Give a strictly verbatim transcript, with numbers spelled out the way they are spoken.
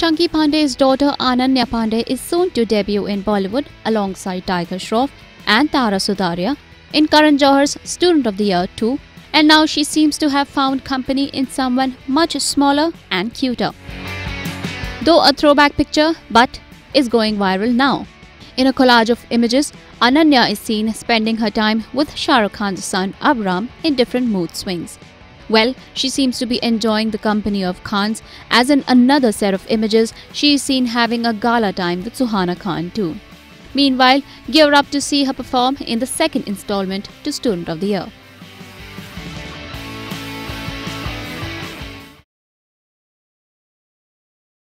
Chunky Pandey's daughter Ananya Pandey is soon to debut in Bollywood alongside Tiger Shroff and Tara Sutaria in Karan Johar's Student of the Year two, and now she seems to have found company in someone much smaller and cuter. Though a throwback picture, but is going viral now. In a collage of images, Ananya is seen spending her time with Shah Rukh Khan's son AbRam in different mood swings. Well, she seems to be enjoying the company of Khans, as in another set of images, she is seen having a gala time with Suhana Khan too. Meanwhile, gear up to see her perform in the second installment to Student of the Year.